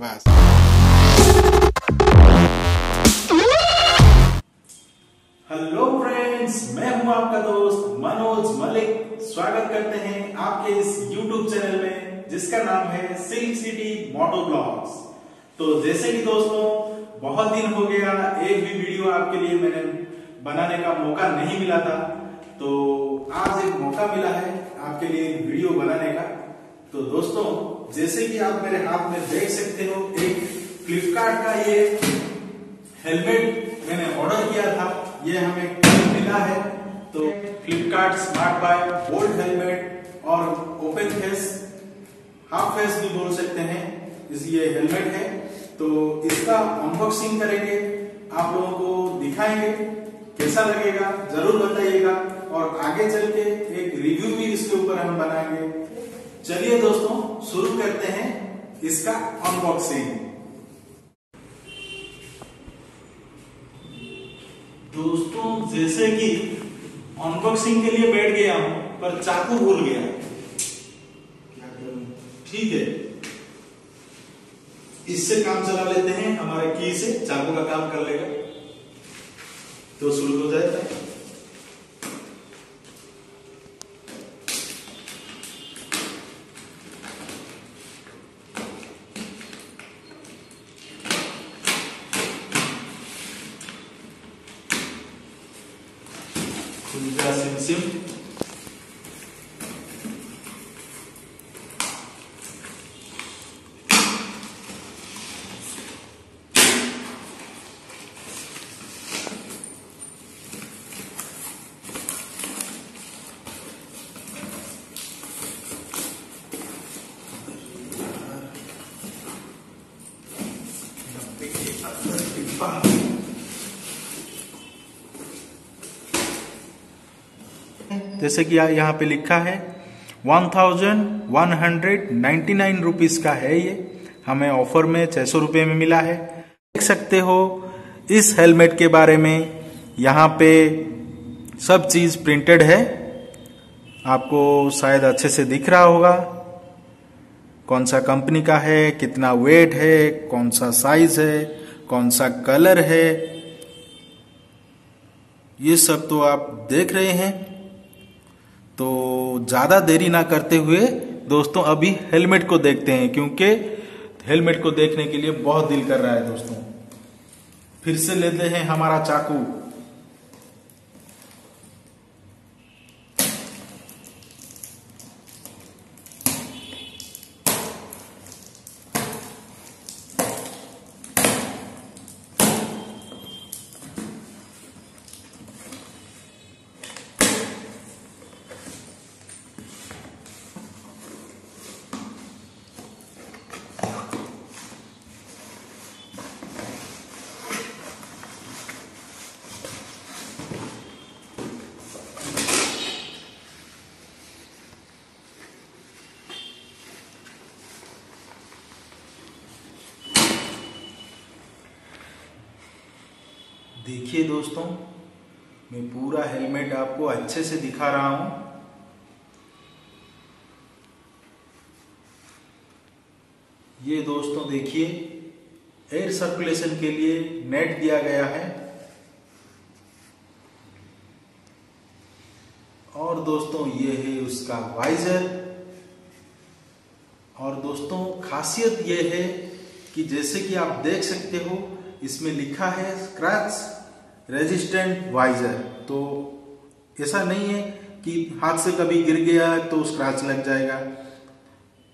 बस। Hello friends, मैं हूं आपका दोस्त मनोज मलिक। स्वागत करते हैं आपके इस YouTube चैनल में जिसका नाम है सिल्क सिटी मोटो व्लॉग्स। तो जैसे कि दोस्तों बहुत दिन हो गया, एक भी वीडियो आपके लिए मैंने बनाने का मौका नहीं मिला था, तो आज एक मौका मिला है आपके लिए वीडियो बनाने का। तो दोस्तों जैसे कि आप मेरे हाथ में देख सकते हो, एक फ्लिपकार्ट का ये हेलमेट मैंने ऑर्डर किया था, ये हमें मिला है। तो Flipkart smart buy bold helmet और ओपन फेस, हाफ फेस भी बोल सकते हैं, ये हेलमेट है। तो इसका अनबॉक्सिंग करेंगे, आप लोगों को दिखाएंगे कैसा लगेगा जरूर बताइएगा, और आगे चल के एक रिव्यू भी इसके ऊपर हम बनाएंगे। चलिए दोस्तों शुरू करते हैं इसका अनबॉक्सिंग। दोस्तों जैसे कि अनबॉक्सिंग के लिए बैठ गया हूं, पर चाकू भूल गया, क्या करूं? ठीक है, इससे काम चला लेते हैं, हमारे की से चाकू का काम कर लेगा। तो शुरू हो जाएगा। खुलता सिम जैसे कि यहाँ पे लिखा है 1199 रुपीज का है, ये हमें ऑफर में 600 रुपये में मिला है। देख सकते हो इस हेलमेट के बारे में, यहाँ पे सब चीज प्रिंटेड है, आपको शायद अच्छे से दिख रहा होगा। कौन सा कंपनी का है, कितना वेट है, कौन सा साइज है, कौन सा कलर है, ये सब तो आप देख रहे हैं। तो ज़्यादा देरी ना करते हुए दोस्तों अभी हेलमेट को देखते हैं, क्योंकि हेलमेट को देखने के लिए बहुत दिल कर रहा है। दोस्तों फिर से लेते हैं हमारा चाकू। देखिए दोस्तों, मैं पूरा हेलमेट आपको अच्छे से दिखा रहा हूं। ये दोस्तों देखिए, एयर सर्कुलेशन के लिए नेट दिया गया है। और दोस्तों ये है उसका वाइजर। और दोस्तों खासियत ये है कि जैसे कि आप देख सकते हो, इसमें लिखा है स्क्रैच रेजिस्टेंट वाइजर। तो ऐसा नहीं है कि हाथ से कभी गिर गया तो स्क्रैच लग जाएगा।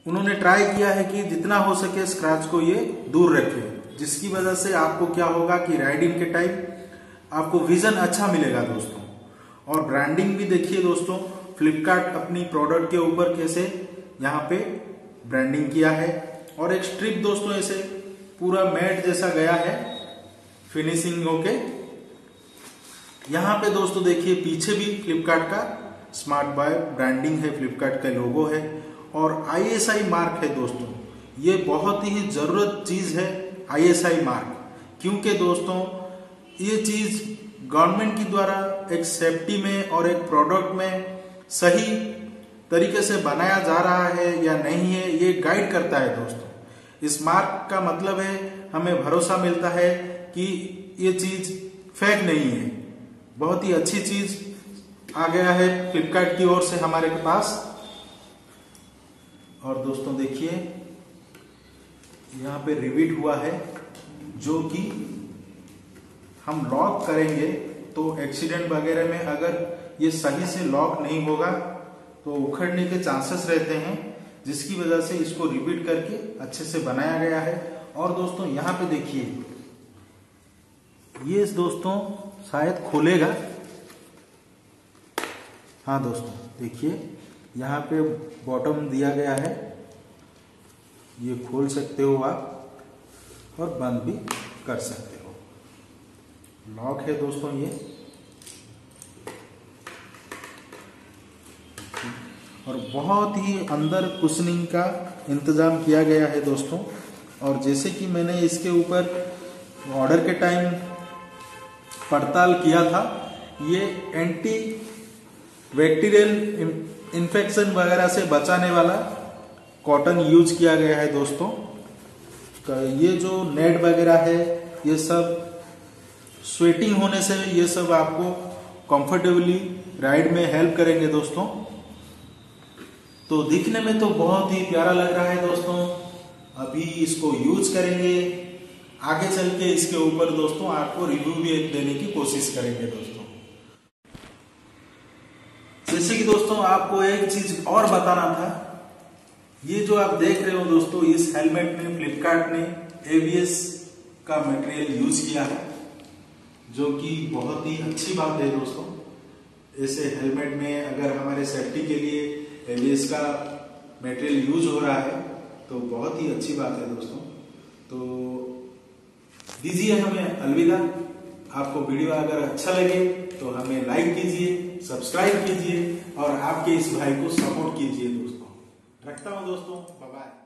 उन्होंने ट्राई किया है कि जितना हो सके स्क्रैच को ये दूर रखें, जिसकी वजह से आपको क्या होगा कि राइडिंग के टाइम आपको विजन अच्छा मिलेगा दोस्तों। और ब्रांडिंग भी देखिए दोस्तों, फ्लिपकार्ट अपनी प्रोडक्ट के ऊपर कैसे यहाँ पे ब्रांडिंग किया है। और एक स्ट्रिप दोस्तों ऐसे पूरा मैट जैसा गया है फिनिशिंग होके। यहाँ पे दोस्तों देखिए पीछे भी फ्लिपकार्ट का स्मार्ट बाय ब्रांडिंग है, फ्लिपकार्ट का लोगो है और ISI मार्क है दोस्तों। ये बहुत ही ज़रूरत चीज़ है ISI मार्क, क्योंकि दोस्तों ये चीज़ गवर्नमेंट की द्वारा एक सेफ्टी में और एक प्रोडक्ट में सही तरीके से बनाया जा रहा है या नहीं है, ये गाइड करता है दोस्तों। इस मार्क का मतलब है हमें भरोसा मिलता है कि ये चीज फेक नहीं है, बहुत ही अच्छी चीज आ गया है फ्लिपकार्ट की ओर से हमारे पास। और दोस्तों देखिए यहाँ पे रिवीट हुआ है, जो कि हम लॉक करेंगे तो एक्सीडेंट वगैरह में अगर ये सही से लॉक नहीं होगा तो उखड़ने के चांसेस रहते हैं, जिसकी वजह से इसको रिपीट करके अच्छे से बनाया गया है। और दोस्तों यहाँ पे देखिए, ये दोस्तों शायद खोलेगा। हाँ दोस्तों देखिए यहाँ पे बॉटम दिया गया है, ये खोल सकते हो आप और बंद भी कर सकते हो, लॉक है दोस्तों ये। और बहुत ही अंदर कुशनिंग का इंतजाम किया गया है दोस्तों। और जैसे कि मैंने इसके ऊपर ऑर्डर के टाइम पड़ताल किया था, ये एंटी बैक्टीरियल इन्फेक्शन वगैरह से बचाने वाला कॉटन यूज किया गया है दोस्तों। ये जो नेट वगैरह है ये सब स्वेटिंग होने से ये सब आपको कंफर्टेबली राइड में हेल्प करेंगे दोस्तों। तो दिखने में तो बहुत ही प्यारा लग रहा है दोस्तों। अभी इसको यूज करेंगे, आगे चल के इसके ऊपर दोस्तों आपको रिव्यू भी देने की कोशिश करेंगे दोस्तों। जैसे कि दोस्तों आपको एक चीज और बताना था, ये जो आप देख रहे हो दोस्तों इस हेलमेट में फ्लिपकार्ट ने ABS का मटेरियल यूज किया है, जो कि बहुत ही अच्छी बात है दोस्तों। ऐसे हेलमेट में अगर हमारे सेफ्टी के लिए ABS का मटेरियल यूज हो रहा है तो बहुत ही अच्छी बात है दोस्तों। तो दीजिए हमें अलविदा। आपको वीडियो अगर अच्छा लगे तो हमें लाइक कीजिए, सब्सक्राइब कीजिए और आपके इस भाई को सपोर्ट कीजिए दोस्तों। रखता हूँ दोस्तों, बाय बाय।